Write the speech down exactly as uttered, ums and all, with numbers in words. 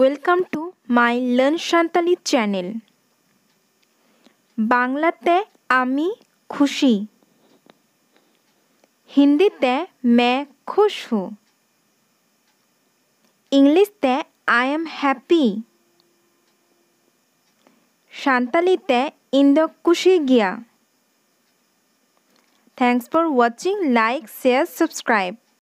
Welcome to my learn Santali channel. বাংলাতে আমি খুশি, হিন্দিতে मैं खुश हूँ, ইংলিশতে आई एम हैप्पी, সান্তালিতে ইন্দো খুশি গিয়া। Thanks for watching, like, share, subscribe.